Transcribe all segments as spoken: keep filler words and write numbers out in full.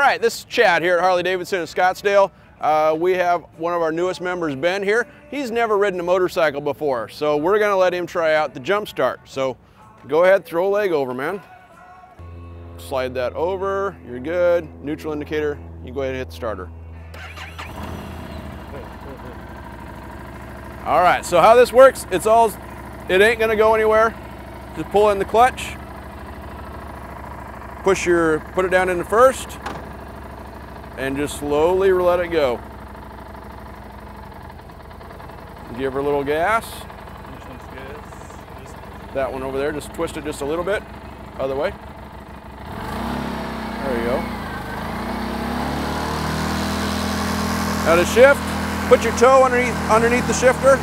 right, this is Chad here at Harley-Davidson in Scottsdale. Uh, we have one of our newest members, Ben, here. He's never ridden a motorcycle before, so we're gonna let him try out the JUMPSTART. So go ahead, throw a leg over, man. Slide that over, you're good. Neutral indicator, you go ahead and hit the starter. All right, so how this works, it's all, it ain't gonna go anywhere. Just pull in the clutch, push your, put it down into first, and just slowly let it go. Give her a little gas. That one over there, just twist it just a little bit. Other way. There you go. Now to shift, put your toe underneath, underneath the shifter,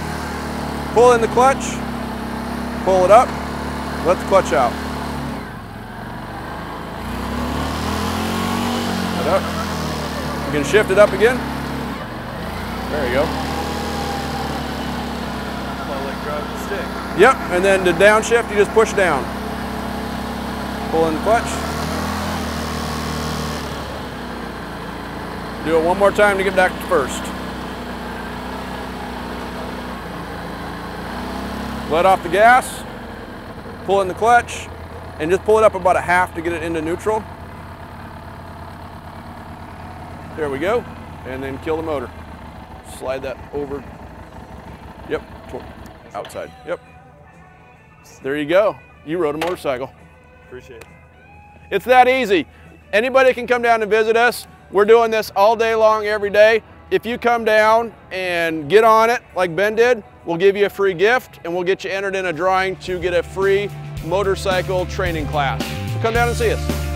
pull in the clutch, pull it up, let the clutch out. It up. You can shift it up again. There you go. Like driving the stick. Yep, and then to downshift, you just push down. Pull in the clutch. Do it one more time to get back to first. Let off the gas, pull in the clutch, and just pull it up about a half to get it into neutral. There we go, and then kill the motor. Slide that over. Yep, outside, yep. There you go, you rode a motorcycle. Appreciate it. It's that easy. Anybody can come down and visit us. We're doing this all day long, every day. If you come down and get on it, like Ben did, we'll give you a free gift, and we'll get you entered in a drawing to get a free motorcycle training class. So come down and see us.